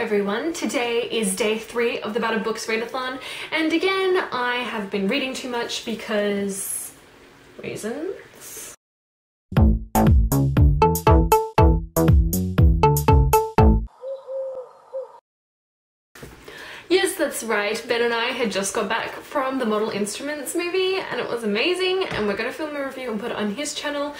everyone. Today is day 3 of the Bout of Books readathon, and again I have been reading too much because reasons. Yes, that's right, Ben and I had just got back from the Model Instruments movie and it was amazing, and we're going to film a review and put it on his channel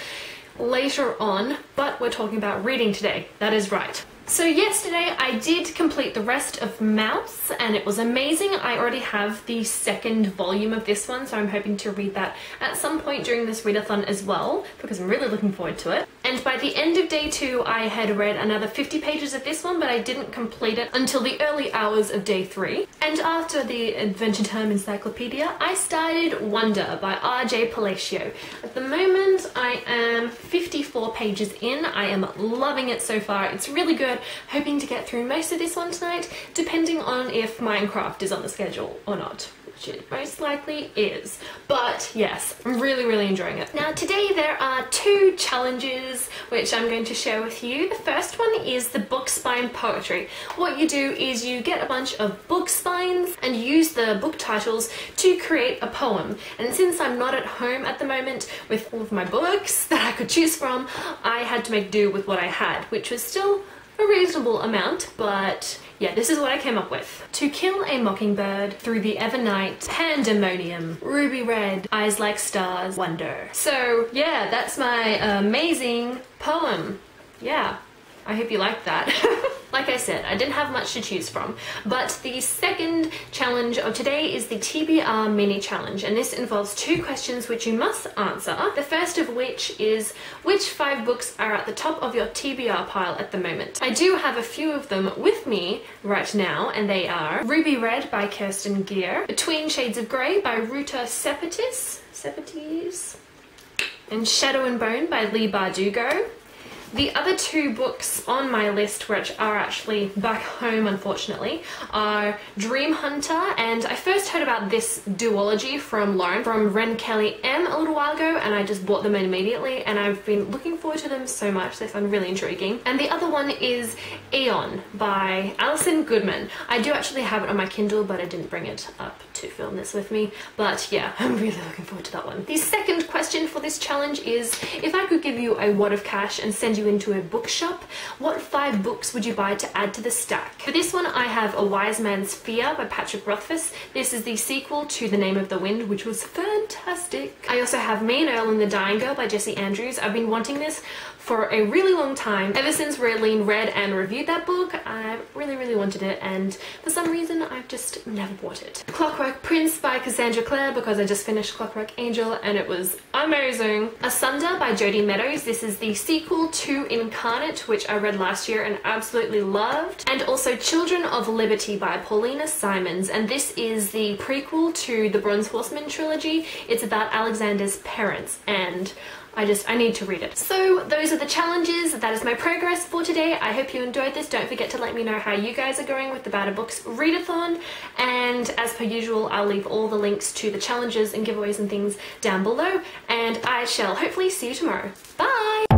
later on, but we're talking about reading today. That is right. So yesterday I did complete the rest of Mouse and it was amazing. I already have the 2nd volume of this one, so I'm hoping to read that at some point during this readathon as well, because I'm really looking forward to it. And by the end of day 2 I had read another 50 pages of this one, but I didn't complete it until the early hours of day 3. And after the Adventure Time Encyclopedia I started Wonder by R.J. Palacio. At the moment I am 54 pages in. I am loving it so far. It's really good. Hoping to get through most of this one tonight, depending on if Minecraft is on the schedule or not, which it most likely is. But yes, I'm really enjoying it. Now today there are 2 challenges which I'm going to share with you. The first one is the book spine poetry. What you do is you get a bunch of book spines and use the book titles to create a poem. And since I'm not at home at the moment with all of my books that I could choose from, I had to make do with what I had, which was still a reasonable amount, but yeah, this is what I came up with. To Kill a Mockingbird, Through the Evernight, Pandemonium, Ruby Red, Eyes Like Stars, Wonder. So yeah, that's my amazing poem. Yeah, I hope you liked that. Like I said, I didn't have much to choose from, but the 2nd challenge of today is the TBR mini challenge, and this involves 2 questions which you must answer. The first of which is, which 5 books are at the top of your TBR pile at the moment? I do have a few of them with me right now, and they are Ruby Red by Kirsten Gere, Between Shades of Grey by Ruta Sepetis, and Shadow and Bone by Leigh Bardugo. The other 2 books on my list, which are actually back home unfortunately, are Dream Hunter, and I first heard about this duology from Lauren from Ren Kelly M a little while ago, and I just bought them immediately and I've been looking forward to them so much. They sound really intriguing. And the other one is Eon by Alison Goodman. I do actually have it on my Kindle, but I didn't bring it up to film this with me, but yeah, I'm really looking forward to that one. The 2nd question for this challenge is, if I could give you a wad of cash and send you into a bookshop, what 5 books would you buy to add to the stack? For this one I have A Wise Man's Fear by Patrick Rothfuss. This is the sequel to The Name of the Wind, which was fantastic. I also have Me and Earl and the Dying Girl by Jessie Andrews. I've been wanting this for a really long time. Ever since Raylene read and reviewed that book, I really wanted it, and for some reason I've just never bought it. Clockwork Prince by Cassandra Clare, because I just finished Clockwork Angel and it was amazing. Asunder by Jodie Meadows. This is the sequel to Incarnate, which I read last year and absolutely loved. And also Children of Liberty by Paulina Simons, and this is the prequel to the Bronze Horseman trilogy. It's about Alexander's parents, and I need to read it. So those are the challenges. That is my progress for today. I hope you enjoyed this. Don't forget to let me know how you guys are going with the Bout of Books readathon, and as per usual I'll leave all the links to the challenges and giveaways and things down below, and I shall hopefully see you tomorrow. Bye!